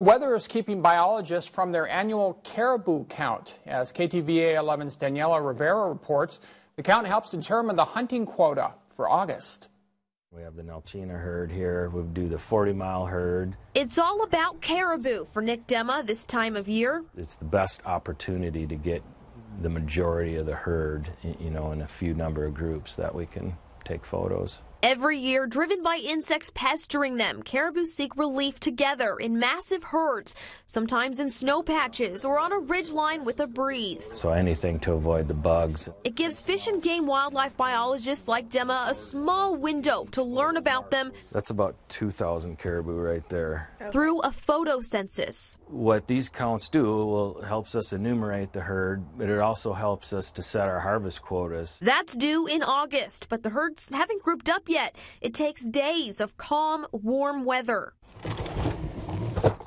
Weather is keeping biologists from their annual caribou count. As KTVA 11's Daniela Rivera reports, the count helps determine the hunting quota for August. We have the Nelchina herd here. We do the 40-mile herd. It's all about caribou for Nick Demma this time of year. It's the best opportunity to get the majority of the herd, you know, in a few number of groups that we can take photos. Every year, driven by insects pestering them, caribou seek relief together in massive herds, sometimes in snow patches or on a ridgeline with a breeze. So anything to avoid the bugs. It gives fish and game wildlife biologists like Demma a small window to learn about them. That's about 2,000 caribou right there. Through a photo census. What these counts do helps us enumerate the herd, but it also helps us to set our harvest quotas. That's due in August, but the herds haven't grouped up yet. It takes days of calm, warm weather.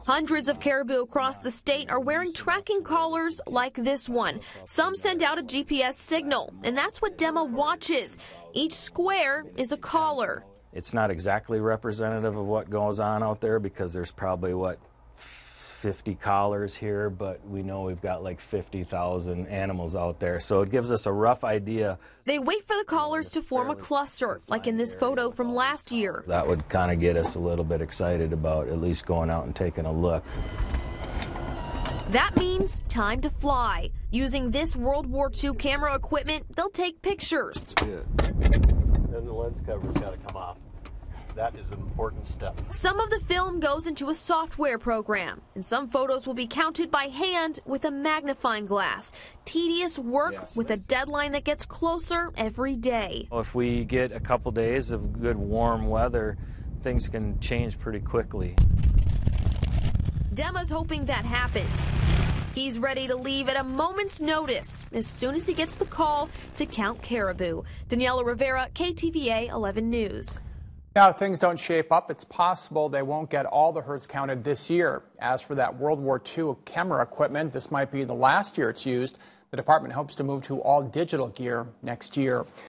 Hundreds of caribou across the state are wearing tracking collars like this one. Some send out a GPS signal, and that's what Demma watches. Each square is a collar. It's not exactly representative of what goes on out there because there's probably, what, 50 collars here, but we know we've got like 50,000 animals out there, so it gives us a rough idea. They wait for the collars to form a cluster, like in this photo from last year. That would kind of get us a little bit excited about at least going out and taking a look. That means time to fly. Using this World War II camera equipment, they'll take pictures. That's good. Then the lens cover's got to come off. That is an important step. Some of the film goes into a software program, and some photos will be counted by hand with a magnifying glass. Tedious work with a deadline that gets closer every day. If we get a couple days of good warm weather, things can change pretty quickly. Demma's hoping that happens. He's ready to leave at a moment's notice as soon as he gets the call to count caribou. Daniela Rivera, KTVA 11 News. Now, if things don't shape up, it's possible they won't get all the herds counted this year. As for that World War II camera equipment, this might be the last year it's used. The department hopes to move to all digital gear next year.